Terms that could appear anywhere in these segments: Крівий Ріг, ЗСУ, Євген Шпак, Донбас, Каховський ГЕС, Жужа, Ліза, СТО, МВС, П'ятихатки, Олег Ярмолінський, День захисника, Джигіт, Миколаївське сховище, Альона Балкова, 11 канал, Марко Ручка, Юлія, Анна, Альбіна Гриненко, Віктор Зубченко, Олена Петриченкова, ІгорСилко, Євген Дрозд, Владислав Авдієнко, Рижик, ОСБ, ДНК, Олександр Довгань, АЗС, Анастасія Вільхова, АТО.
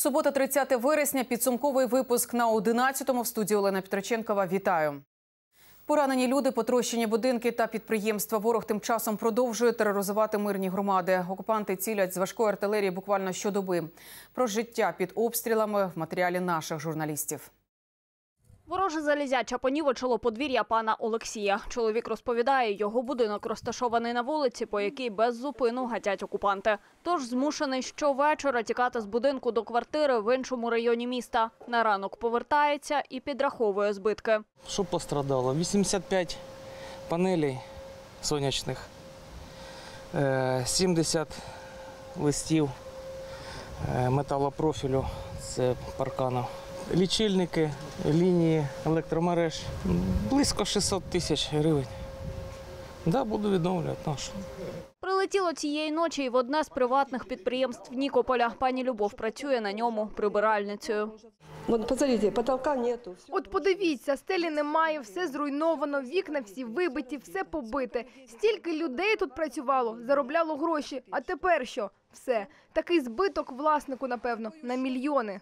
Субота, 30 вересня, підсумковий випуск на 11-му. В студії Олена Петриченкова. Вітаю. Поранені люди, потрощені будинки та підприємства. Ворог тим часом продовжує тероризувати мирні громади. Окупанти цілять з важкої артилерії буквально щодоби. Про життя під обстрілами в матеріалі наших журналістів. Вороже залізяча понівечило подвір'я пана Олексія. Чоловік розповідає, його будинок розташований на вулиці, по якій без зупину гатять окупанти. Тож змушений щовечора тікати з будинку до квартири в іншому районі міста. На ранок повертається і підраховує збитки. Що пострадало? 85 панелей сонячних, 70 листів металопрофілю, це паркану. Лічильники, лінії, електромереж. Близько 600 тисяч гривень. Да, буду відновлювати. Прилетіло цієї ночі і в одне з приватних підприємств Нікополя. Пані Любов працює на ньому прибиральницею. От подивіться, стелі немає, все зруйновано, вікна всі вибиті, все побите. Стільки людей тут працювало, заробляло гроші. А тепер що? Все. Такий збиток власнику, напевно, на мільйони.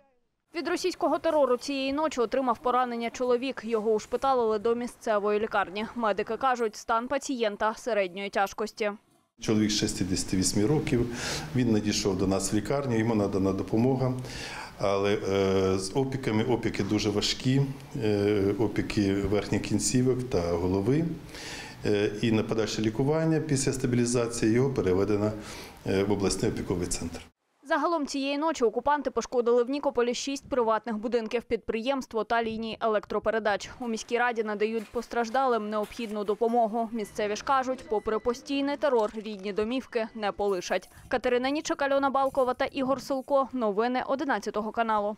Від російського терору цієї ночі отримав поранення чоловік. Його ушпиталили до місцевої лікарні. Медики кажуть, стан пацієнта середньої тяжкості. Чоловік 68 років, він надійшов до нас в лікарню, йому надана допомога. Але з опіками, опіки дуже важкі, опіки верхніх кінцівок та голови. І на подальше лікування після стабілізації його переведено в обласний опіковий центр. Загалом цієї ночі окупанти пошкодили в Нікополі 6 приватних будинків, підприємство та лінії електропередач. У міській раді надають постраждалим необхідну допомогу. Місцеві ж кажуть, попри постійний терор, рідні домівки не полишать. Катерина Нічик, Альона Балкова та ІгорСилко. Новини 11 каналу.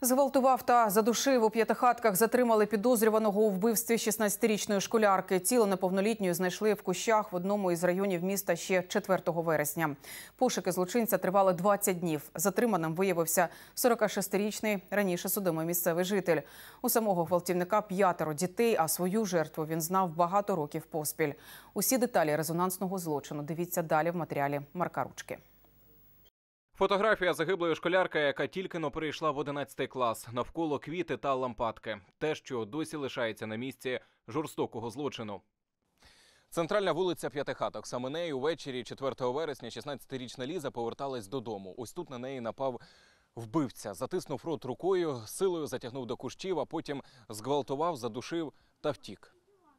Зґвалтував та задушив у П'ятихатках. Затримали підозрюваного у вбивстві 16-річної школярки. Тіло неповнолітньої знайшли в кущах в одному із районів міста ще 4 вересня. Пошуки злочинця тривали 20 днів. Затриманим виявився 46-річний, раніше судимий місцевий житель. У самого гвалтівника 5 дітей, а свою жертву він знав багато років поспіль. Усі деталі резонансного злочину дивіться далі в матеріалі Марка Ручки. Фотографія загиблої школярки, яка тільки-но перейшла в 11 клас. Навколо квіти та лампадки. Те, що досі лишається на місці жорстокого злочину. Центральна вулиця П'ятихаток. Саме нею увечері 4 вересня 16-річна Ліза поверталась додому. Ось тут на неї напав вбивця. Затиснув рот рукою, силою затягнув до кущів, а потім зґвалтував, задушив та втік.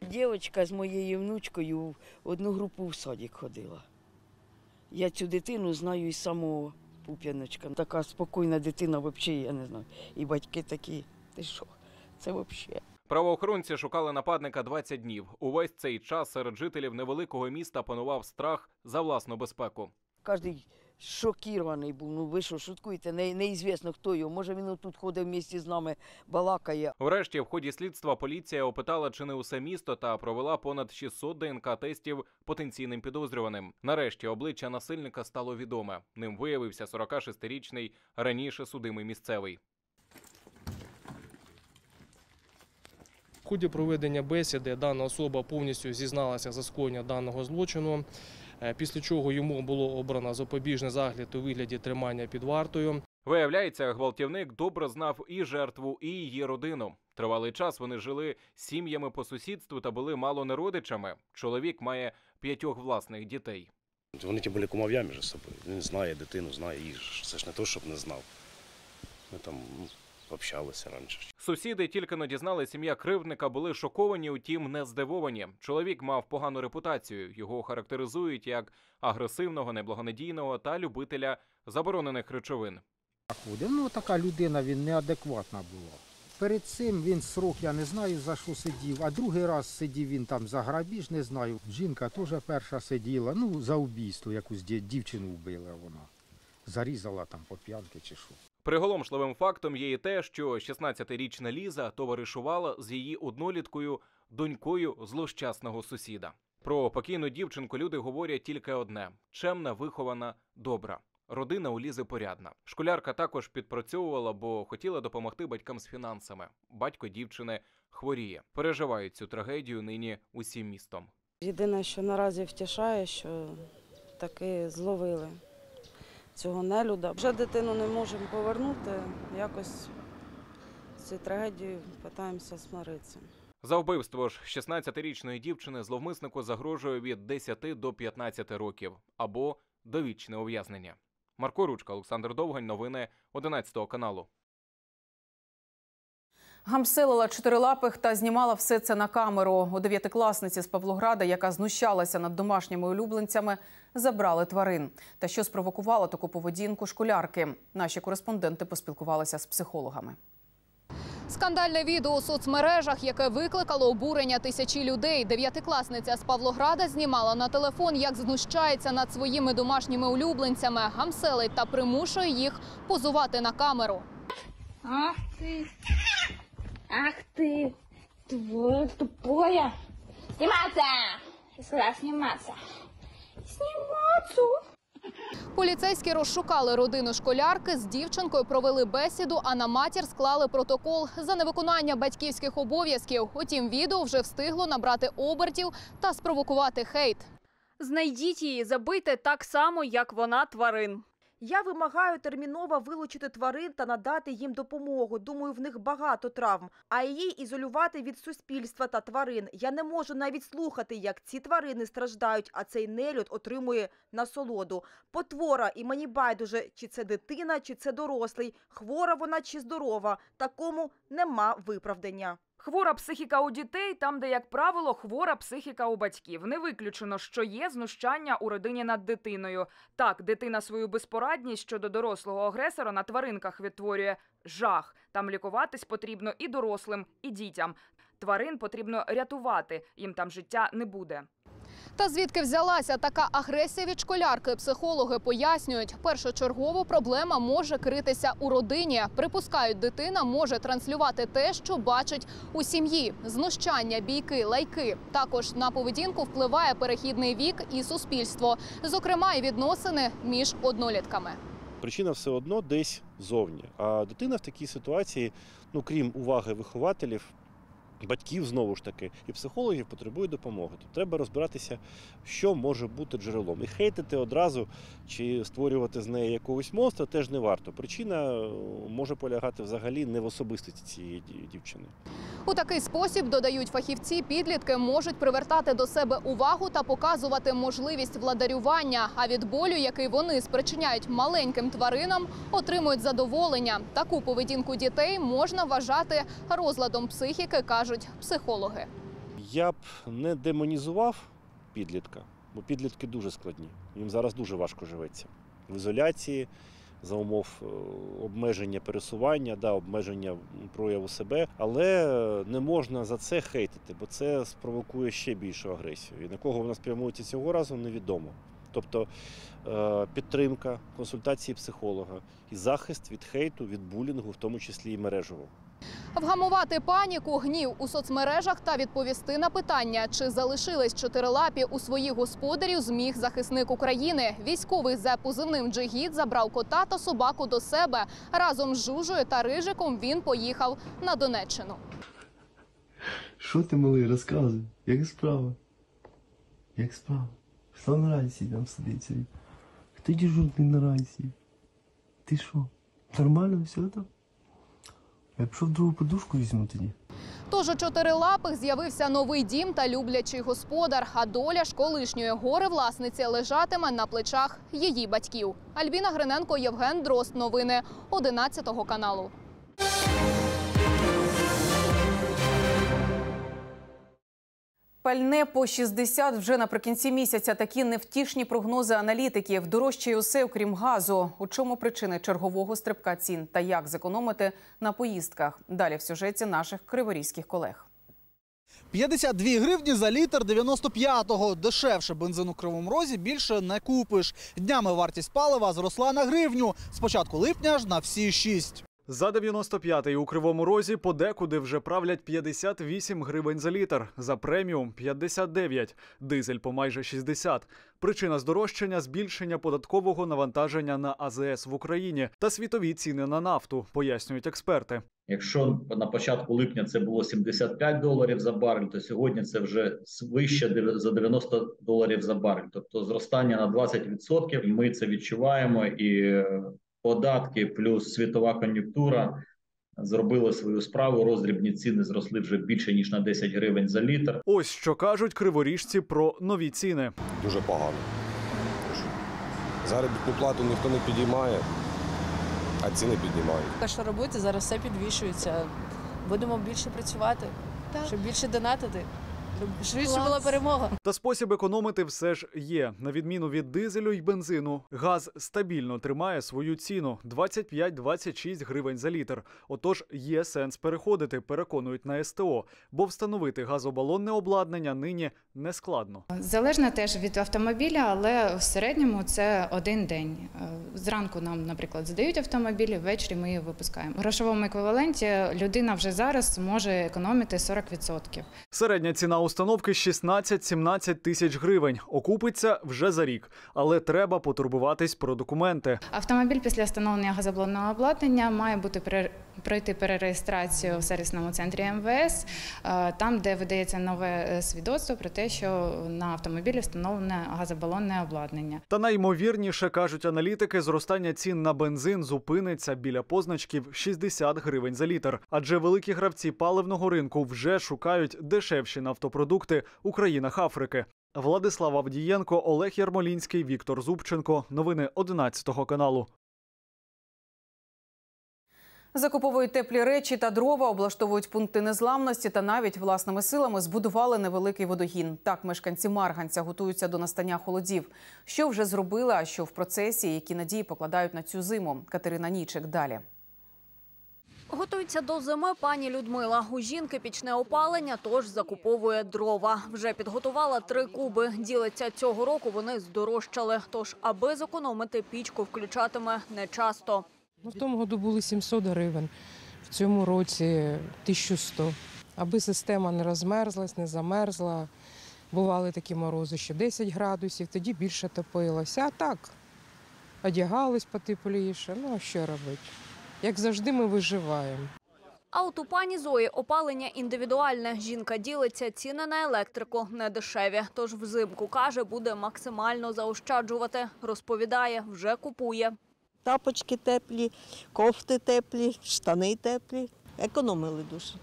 Дівчинка з моєю внучкою в одну групу в садик ходила. Я цю дитину знаю із самого пуп'яночка. Така спокійна дитина, взагалі, я не знаю. І батьки такі, ти що, це взагалі. Правоохоронці шукали нападника 20 днів. Увесь цей час серед жителів невеликого міста панував страх за власну безпеку. Кожен шокований був, ну ви що, шуткуєте, неізвісно хто його. Може він тут ходив в місті з нами, балакає. Врешті в ході слідства поліція опитала чи не усе місто та провела понад 600 ДНК-тестів потенційним підозрюваним. Нарешті обличчя насильника стало відоме. Ним виявився 46-річний, раніше судимий місцевий. В ході проведення бесіди дана особа повністю зізналася за скоєння даного злочину, після чого йому було обрано запобіжний загляд у вигляді тримання під вартою. Виявляється, гвалтівник добре знав і жертву, і її родину. Тривалий час вони жили сім'ями по сусідству та були мало не родичами. Чоловік має 5 власних дітей. Вони ті були кумов'я між собою. Він знає дитину, знає її. Це ж не те, щоб не знав. Ми там общалися раніше. Сусіди тільки-но дізнали, сім'я кривдника, були шоковані, утім не здивовані. Чоловік мав погану репутацію. Його характеризують як агресивного, неблагонадійного та любителя заборонених речовин. Ну така людина, він неадекватна була. Перед цим він срок, я не знаю за що сидів, а другий раз сидів він там за грабіж, не знаю. Жінка теж перша сиділа, ну за вбійство, якусь дівчину вбила вона. Зарізала там по п'янки чи що. Приголомшливим фактом є і те, що 16-річна Ліза товаришувала з її одноліткою, донькою злощасного сусіда. Про покійну дівчинку люди говорять тільки одне – чемна, вихована, добра. Родина у Лізи порядна. Школярка також підпрацьовувала, бо хотіла допомогти батькам з фінансами. Батько дівчини хворіє. Переживають цю трагедію нині усім містом. Єдине, що наразі втішає, що таки зловили. цього нелюда. Вже дитину не можемо повернути, якось з цією трагедією намагаємося змиритися. За вбивство ж 16-річної дівчини зловмиснику загрожує від 10 до 15 років або довічне ув'язнення. Марко Ручка, Олександр Довгань, новини 11 каналу. Гамселила чотирилапих та знімала все це на камеру. У дев'ятикласниці з Павлограда, яка знущалася над домашніми улюбленцями, забрали тварин. Та що спровокувало таку поведінку школярки? Наші кореспонденти поспілкувалися з психологами. Скандальне відео у соцмережах, яке викликало обурення тисячі людей. Дев'ятикласниця з Павлограда знімала на телефон, як знущається над своїми домашніми улюбленцями, гамселить та примушує їх позувати на камеру. Ах ти, твоя тупоя. Зніматися! Я сказала, зніматися. Зніматися! Поліцейські розшукали родину школярки, з дівчинкою провели бесіду, а на матір склали протокол за невиконання батьківських обов'язків. Утім, відео вже встигло набрати обертів та спровокувати хейт. Знайдіть її, забийте так само, як вона, тварин. Я вимагаю терміново вилучити тварин та надати їм допомогу. Думаю, в них багато травм. А її ізолювати від суспільства та тварин. Я не можу навіть слухати, як ці тварини страждають, а цей нелюд отримує насолоду. Потвора, і мені байдуже, чи це дитина, чи це дорослий, хвора вона чи здорова. Такому нема виправдання. Хвора психіка у дітей там, де, як правило, хвора психіка у батьків. Не виключено, що є знущання у родині над дитиною. Так, дитина свою безпорадність щодо дорослого агресора на тваринках відтворює жах. Там лікуватись потрібно і дорослим, і дітям. Тварин потрібно рятувати, їм там життя не буде. Та звідки взялася така агресія від школярки, психологи пояснюють. Першочергово проблема може критися у родині. Припускають, дитина може транслювати те, що бачить у сім'ї. Знущання, бійки, лайки. Також на поведінку впливає перехідний вік і суспільство. Зокрема, і відносини між однолітками. Причина все одно десь зовні. А дитина в такій ситуації, крім уваги вихователів, батьків, знову ж таки, і психологів, потребують допомоги. Тобто треба розбиратися, що може бути джерелом. І хейтити одразу чи створювати з неї якогось монстра теж не варто. Причина може полягати взагалі не в особистості цієї дівчини. У такий спосіб, додають фахівці, підлітки можуть привертати до себе увагу та показувати можливість владарювання. А від болю, який вони спричиняють маленьким тваринам, отримують задоволення. Таку поведінку дітей можна вважати розладом психіки, кажуть психологи. Я б не демонізував підлітка, бо підлітки дуже складні. Їм зараз дуже важко живеться. В ізоляції, за умов обмеження пересування, обмеження прояву себе. Але не можна за це хейтити, бо це спровокує ще більшу агресію. І на кого вона спрямується цього разу, невідомо. Тобто підтримка, консультації психолога і захист від хейту, від булінгу, в тому числі і мережевого. Вгамувати паніку, гнів у соцмережах та відповісти на питання, чи залишились чотирилапі у своїх господарів, зміг захисник України. Військовий за позивним «Джигіт» забрав кота та собаку до себе. Разом з Жужою та Рижиком він поїхав на Донеччину. Що ти, малий, розказуй? Як справа? Як справа? Хто на рації там сидиться? Хто дежурний на рації? Ти що, нормально все там? Я пішов другу подушку візьму тоді. Тож у чотирилапих з'явився новий дім та люблячий господар. А доля ж колишньої горе-власниці лежатиме на плечах її батьків. Альбіна Гриненко, Євген Дрозд. Новини 11 каналу. Пальне по 60 вже наприкінці місяця. Такі невтішні прогнози аналітиків. Дорожчає усе, окрім газу. У чому причини чергового стрибка цін та як зекономити на поїздках? Далі в сюжеті наших криворізьких колег. 52 гривні за літр 95-го. Дешевше бензин у Кривому Розі більше не купиш. Днями вартість палива зросла на гривню. З початку липня аж на всі 6. За 95-й у Кривому Розі подекуди вже правлять 58 гривень за літр, за преміум – 59, дизель – по майже 60. Причина здорожчання – збільшення податкового навантаження на АЗС в Україні та світові ціни на нафту, пояснюють експерти. Якщо на початку липня це було 75 доларів за барель, то сьогодні це вже вище за 90 доларів за барель. Тобто зростання на 20%, ми це відчуваємо, і податки плюс світова кон'юнктура зробили свою справу, роздрібні ціни зросли вже більше, ніж на 10 гривень за літр. Ось що кажуть криворіжці про нові ціни. Дуже погано. Заробітну плату ніхто не підіймає, а ціни піднімають. А що робити? Зараз все підвищується. Будемо більше працювати, щоб більше донатити. Швидше була перемога. Та спосіб економити все ж є. На відміну від дизелю й бензину, газ стабільно тримає свою ціну – 25-26 гривень за літр. Отож, є сенс переходити, переконують на СТО. Бо встановити газобалонне обладнання нині не складно. Залежно теж від автомобіля, але в середньому це один день. Зранку нам, наприклад, здають автомобілі, ввечері ми їх випускаємо. В грошовому еквіваленті людина вже зараз може економити 40%. Середня ціна установки – 16-17 тисяч гривень. Окупиться вже за рік. Але треба потурбуватись про документи. Автомобіль після встановлення газобалонного обладнання має пройти перереєстрацію в сервісному центрі МВС, там, де видається нове свідоцтво про те, що на автомобілі встановлене газобалонне обладнання. Та найімовірніше, кажуть аналітики, зростання цін на бензин зупиниться біля позначків 60 гривень за літр. Адже великі гравці паливного ринку вже шукають дешевші нафтопродукти у країнах Африки. Владислав Авдієнко, Олег Ярмолінський, Віктор Зубченко. Новини 11 каналу. Закуповують теплі речі та дрова, облаштовують пункти незламності та навіть власними силами збудували невеликий водогін. Так мешканці Марганця готуються до настання холодів. Що вже зробили, а що в процесі, які надії покладають на цю зиму? Катерина Нічик далі. Готується до зими пані Людмила. У жінки пічне опалення, тож закуповує дрова. Вже підготувала 3 куби. Ділиться, цього року вони здорожчали. Тож, аби зекономити, пічку включатиме нечасто. В тому році були 700 гривень, в цьому році 1100. Аби система не розмерзлась, не замерзла, бували такі морози, що 10 градусів, тоді більше топилося. А так, одягались потепліше, ну а що робити? Як завжди, ми виживаємо. А от у пані Зої опалення індивідуальне. Жінка ділиться, ціни на електрику не дешеві. Тож взимку, каже, буде максимально заощаджувати. Розповідає, вже купує. Тапочки теплі, кофти теплі, штани теплі. Економили дуже.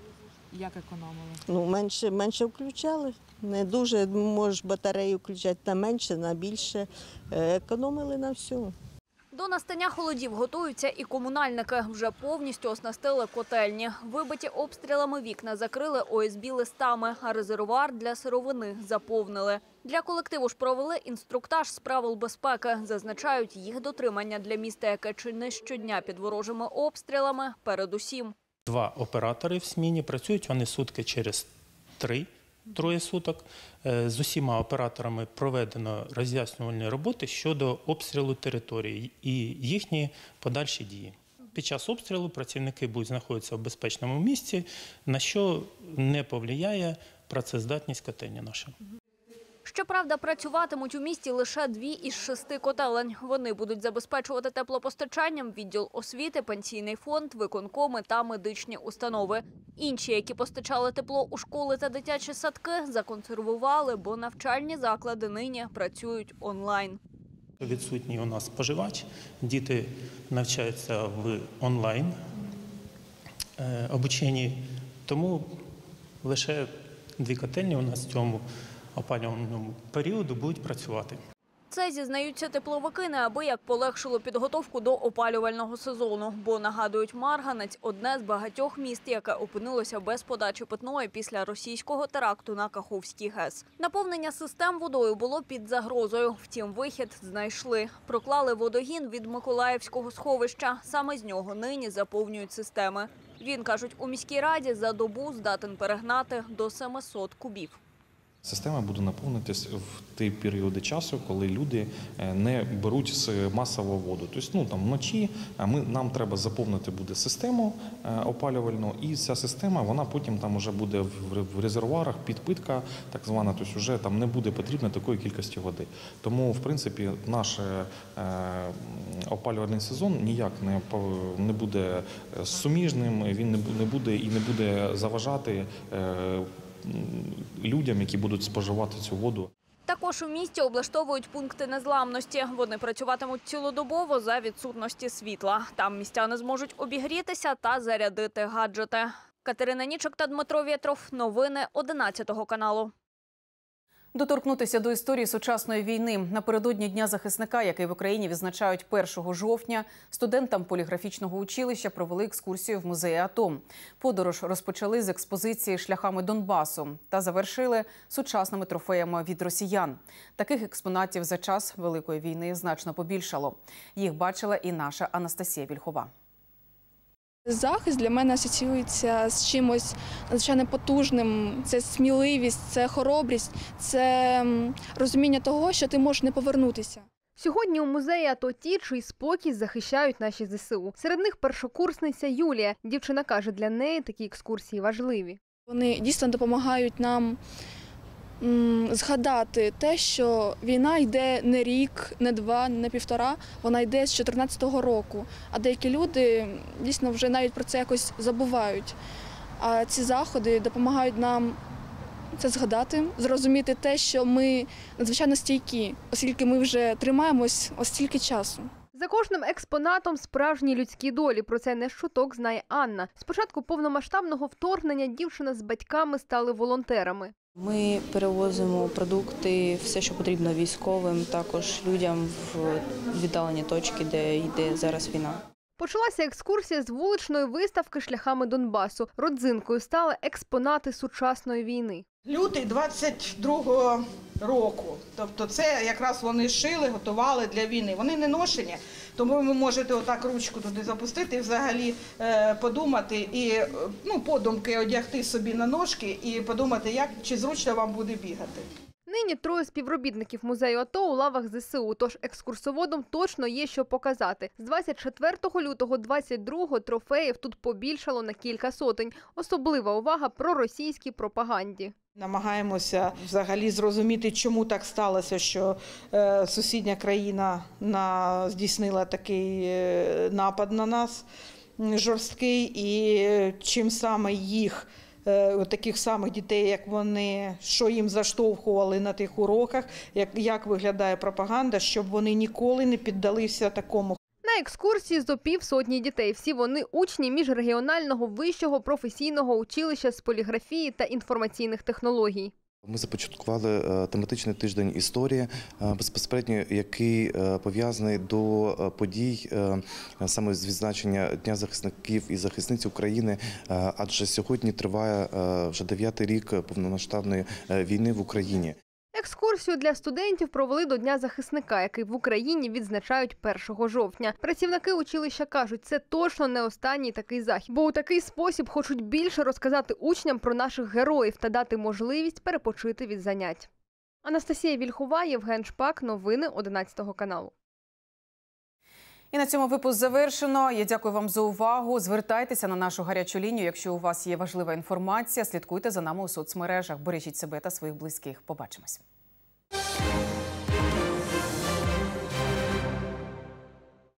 Як економили? Ну, менше включали. Не дуже, можеш батарею включати на менше, на більше. Економили на всьому. До настання холодів готуються і комунальники. Вже повністю оснастили котельні. Вибиті обстрілами вікна закрили ОСБ листами, а резервуар для сировини заповнили. Для колективу ж провели інструктаж з правил безпеки. Зазначають, їх дотримання для міста, яке чи не щодня під ворожими обстрілами, передусім. 2 оператори в сміні, працюють вони сутки через 3-3 суток. З усіма операторами проведено роз'яснювальні роботи щодо обстрілу території і їхні подальші дії. Під час обстрілу працівники будуть знаходитися в безпечному місці, на що не повлияє працездатність котельні нашої. Щоправда, працюватимуть у місті лише 2 із 6 котелень. Вони будуть забезпечувати теплопостачанням відділ освіти, пенсійний фонд, виконкоми та медичні установи. Інші, які постачали тепло у школи та дитячі садки, законсервували, бо навчальні заклади нині працюють онлайн. Відсутній у нас споживач, діти навчаються в онлайн обученні, тому лише 2 котельні у нас в цьому опалювальному періоду будуть працювати. Це, зізнаються тепловики, неабияк полегшило підготовку до опалювального сезону. Бо, нагадують, Марганець – одне з багатьох міст, яке опинилося без подачі питної після російського теракту на Каховський ГЕС. Наповнення систем водою було під загрозою. Втім, вихід знайшли. Проклали водогін від Миколаївського сховища. Саме з нього нині заповнюють системи. Він, кажуть, у міській раді за добу здатен перегнати до 700 кубів. Система буде наповнитися в ті періоди часу, коли люди не беруть з масово воду. Тобто, вночі нам треба заповнити буде систему опалювальну, і ця система, вона потім там уже буде в резервуарах, підпитка, так звана, тобто вже там не буде потрібно такої кількості води. Тому, в принципі, наш опалювальний сезон ніяк не буде суміжним, він не буде заважати людям, які будуть споживати цю воду. Також у місті облаштовують пункти незламності. Вони працюватимуть цілодобово за відсутності світла. Там містяни зможуть обігрітися та зарядити гаджети. Катерина Нічик та Дмитро Ветров. Новини 11 каналу. Доторкнутися до історії сучасної війни. Напередодні Дня захисника, який в Україні відзначають 1 жовтня, студентам поліграфічного училища провели екскурсію в музеї АТО. Подорож розпочали з експозиції «Шляхами Донбасу» та завершили сучасними трофеями від росіян. Таких експонатів за час Великої війни значно побільшало. Їх бачила і наша Анастасія Вільхова. Захист для мене асоціюється з чимось надзвичайно потужним. Це сміливість, це хоробрість, це розуміння того, що ти можеш не повернутися. Сьогодні у музеї АТО ті, чий спокій захищають наші ЗСУ. Серед них першокурсниця Юлія. Дівчина каже, для неї такі екскурсії важливі. Вони дійсно допомагають нам згадати те, що війна йде не рік, не два, не півтора, вона йде з 14-го року. А деякі люди дійсно вже навіть про це якось забувають. А ці заходи допомагають нам це згадати, зрозуміти те, що ми надзвичайно стійкі, оскільки ми вже тримаємось ось стільки часу. За кожним експонатом справжні людські долі. Про це не з чуток знає Анна. З початку повномасштабного вторгнення дівчина з батьками стали волонтерами. Ми перевозимо продукти, все, що потрібно військовим, також людям в віддалені точки, де йде зараз війна. Почалася екскурсія з вуличної виставки «Шляхами Донбасу». Родзинкою стали експонати сучасної війни. Лютий 22-го року. Тобто це якраз вони шили, готували для війни. Вони не ношені, тому ви можете отак ручку туди запустити і взагалі подумати, і подумки одягти собі на ножки і подумати, як чи зручно вам буде бігати. Нині 3 співробітників музею АТО у лавах ЗСУ, тож екскурсоводам точно є що показати. З 24 лютого 22-го трофеїв тут побільшало на кілька сотень. Особлива увага проросійській пропаганді. Намагаємося взагалі зрозуміти, чому так сталося, що сусідня країна здійснила такий напад на нас жорсткий, і чим саме їх, таких самих дітей, як вони, що їм заштовхували на тих уроках, як виглядає пропаганда, щоб вони ніколи не піддалися такому. На екскурсії зо півсотні дітей. Всі вони учні міжрегіонального вищого професійного училища з поліграфії та інформаційних технологій. Ми започаткували тематичний тиждень історії, безпосередньо який пов'язаний до подій саме з відзначення Дня захисників і захисниць України, адже сьогодні триває вже 9-й рік повномасштабної війни в Україні. Екскурсію для студентів провели до Дня захисника, який в Україні відзначають 1 жовтня. Працівники училища кажуть, це точно не останній такий захід, бо у такий спосіб хочуть більше розказати учням про наших героїв та дати можливість перепочити від занять. Анастасія Вільхова, Євген Шпак, новини 11 каналу. І на цьому випуск завершено. Я дякую вам за увагу. Звертайтеся на нашу гарячу лінію, якщо у вас є важлива інформація. Слідкуйте за нами у соцмережах. Бережіть себе та своїх близьких. Побачимось.